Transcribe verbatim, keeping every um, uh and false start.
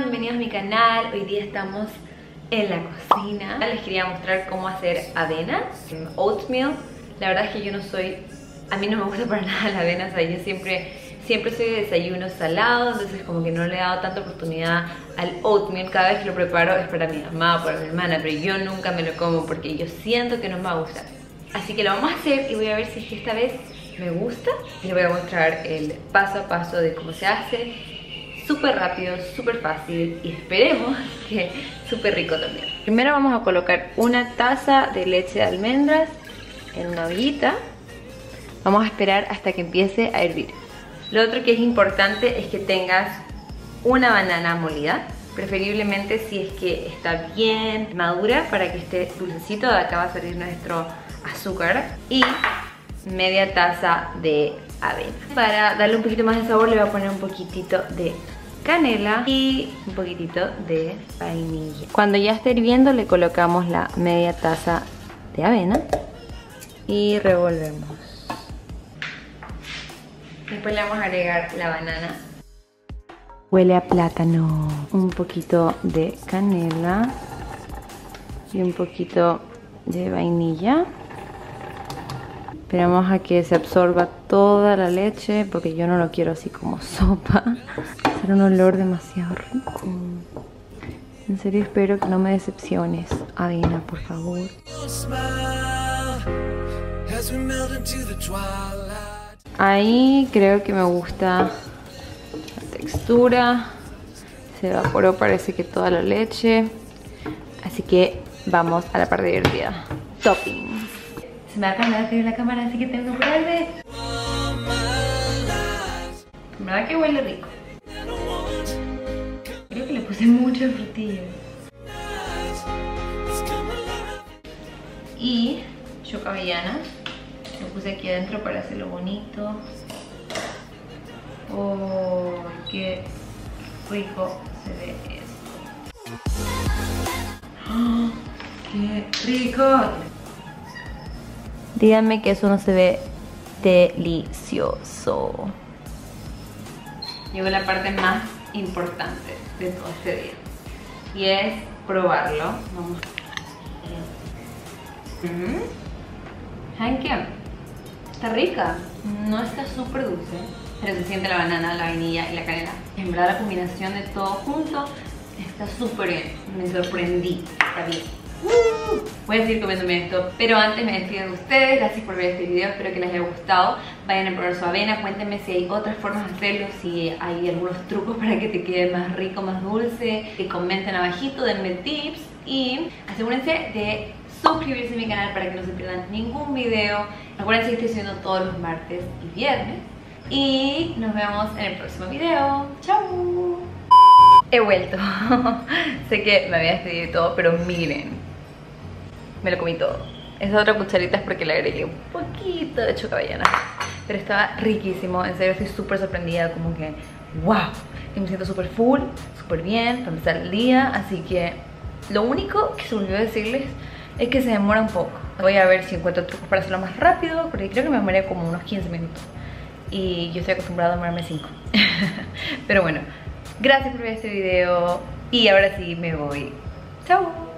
están? Bienvenidos a mi canal. Hoy día estamos en la cocina. Les quería mostrar cómo hacer avena, oatmeal. La verdad es que yo no soy, a mí no me gusta para nada la avena, o sea, yo siempre, siempre soy de desayunos salados, entonces como que no le he dado tanta oportunidad al oatmeal. Cada vez que lo preparo es para mi mamá, para mi hermana, pero yo nunca me lo como porque yo siento que no me va a gustar. Así que lo vamos a hacer y voy a ver si es que esta vez me gusta. Les voy a mostrar el paso a paso de cómo se hace. Súper rápido, súper fácil y esperemos que súper rico también. Primero vamos a colocar una taza de leche de almendras en una ollita. Vamos a esperar hasta que empiece a hervir. Lo otro que es importante es que tengas una banana molida, preferiblemente si es que está bien madura para que esté dulcecito. De acá va a salir nuestro azúcar y media taza de avena. Para darle un poquito más de sabor le voy a poner un poquitito de canela y un poquitito de vainilla. Cuando ya esté hirviendo le colocamos la media taza de avena y revolvemos. Después le vamos a agregar la banana. Huele a plátano. Un poquito de canela y un poquito de vainilla. Esperamos a que se absorba toda la leche porque yo no lo quiero así como sopa. Será un olor demasiado rico. En serio espero que no me decepciones, avena, por favor. Ahí creo que me gusta la textura. Se evaporó, parece que toda la leche. Así que vamos a la parte divertida. Topping. Se me va a cambiar de la cámara, así que tengo que apurarme. La verdad que huele rico. Creo que le puse mucha frutilla. Y yuca avellana. Lo puse aquí adentro para hacerlo bonito. Oh, qué rico se ve esto. Oh, qué rico. Díganme que eso no se ve delicioso. Llegó la parte más importante de todo este día y es probarlo. Vamos. ¿Saben qué? Está rica. No está súper dulce, pero se siente la banana, la vainilla y la canela. En verdad la combinación de todo junto está súper bien. Me sorprendí. Está bien. Uh, voy a seguir comiéndome esto, pero antes me despido de ustedes. Gracias por ver este video, espero que les haya gustado. Vayan a probar su avena, cuéntenme si hay otras formas de hacerlo, si hay algunos trucos para que te quede más rico, más dulce. Que comenten abajito, denme tips y asegúrense de suscribirse a mi canal para que no se pierdan ningún video. Acuérdense que estoy subiendo todos los martes y viernes y nos vemos en el próximo video. ¡Chao! He vuelto. Sé que me había despedido y todo, pero miren, me lo comí todo. Esa otra cucharita es porque le agregué un poquito de yuca avellana. Pero estaba riquísimo. En serio, estoy súper sorprendida. Como que, wow. Y me siento súper full, súper bien para empezar el día. Así que lo único que se me olvidó decirles es que se demora un poco. Voy a ver si encuentro trucos para hacerlo más rápido, porque creo que me demoré como unos quince minutos. Y yo estoy acostumbrada a demorarme cinco. Pero bueno, gracias por ver este video. Y ahora sí me voy. Chao.